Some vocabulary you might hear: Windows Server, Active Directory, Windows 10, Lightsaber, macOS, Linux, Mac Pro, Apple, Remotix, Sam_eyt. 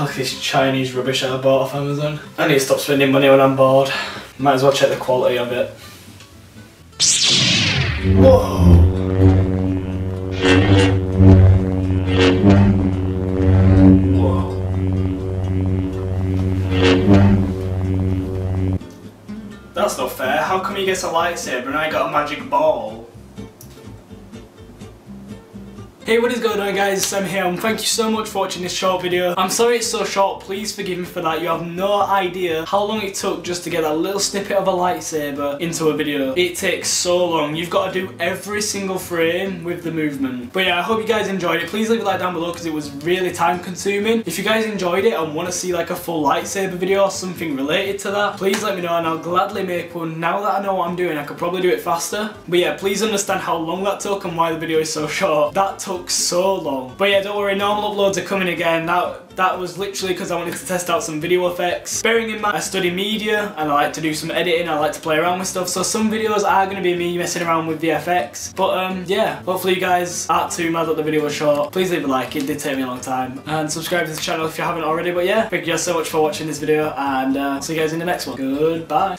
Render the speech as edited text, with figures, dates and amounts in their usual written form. like this Chinese rubbish I bought off Amazon. I need to stop spending money when I'm bored. Might as well check the quality of it. Whoa! That's not fair, how come he gets a lightsaber and I got a magic ball? Hey, what is going on guys, it's Sam here and thank you so much for watching this short video. I'm sorry it's so short, please forgive me for that. You have no idea how long it took just to get that little snippet of a lightsaber into a video. It takes so long, you've got to do every single frame with the movement. But yeah, I hope you guys enjoyed it. Please leave a like down below because it was really time consuming. If you guys enjoyed it and want to see like a full lightsaber video or something related to that, please let me know and I'll gladly make one. Now that I know what I'm doing, I could probably do it faster. But yeah, please understand how long that took and why the video is so short. That took so long. But yeah, don't worry, normal uploads are coming again. That was literally because I wanted to test out some video effects. Bearing in mind, I study media and I like to do some editing, I like to play around with stuff, so some videos are going to be me messing around with the effects. But yeah, hopefully you guys aren't too mad that the video was short. Please leave a like, it did take me a long time. And subscribe to the channel if you haven't already. But yeah, thank you guys so much for watching this video and see you guys in the next one. Goodbye.